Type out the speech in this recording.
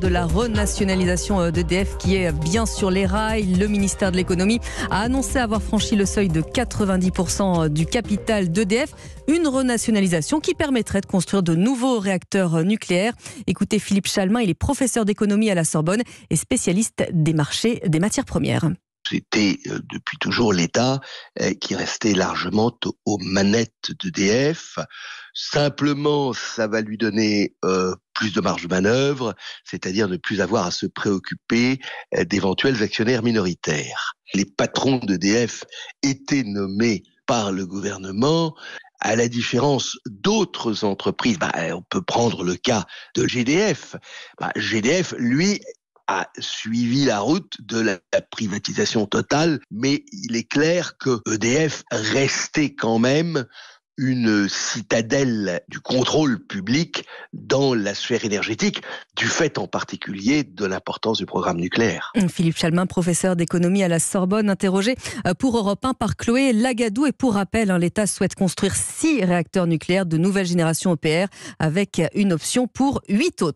De la renationalisation d'EDF qui est bien sur les rails. Le ministère de l'économie a annoncé avoir franchi le seuil de 90% du capital d'EDF. Une renationalisation qui permettrait de construire de nouveaux réacteurs nucléaires. Écoutez Philippe Chalmin, il est professeur d'économie à la Sorbonne et spécialiste des marchés des matières premières. C'était depuis toujours l'État qui restait largement aux manettes d'EDF. Simplement, ça va lui donner plus de marge de manœuvre, c'est-à-dire ne plus avoir à se préoccuper d'éventuels actionnaires minoritaires. Les patrons d'EDF étaient nommés par le gouvernement, à la différence d'autres entreprises. On peut prendre le cas de GDF. GDF, lui, a suivi la route de la privatisation totale, mais il est clair que EDF restait quand même une citadelle du contrôle public dans la sphère énergétique, du fait en particulier de l'importance du programme nucléaire. Philippe Chalmin, professeur d'économie à la Sorbonne, interrogé pour Europe 1 par Chloé Lagadou. Et pour rappel, l'État souhaite construire 6 réacteurs nucléaires de nouvelle génération OPR avec une option pour 8 autres.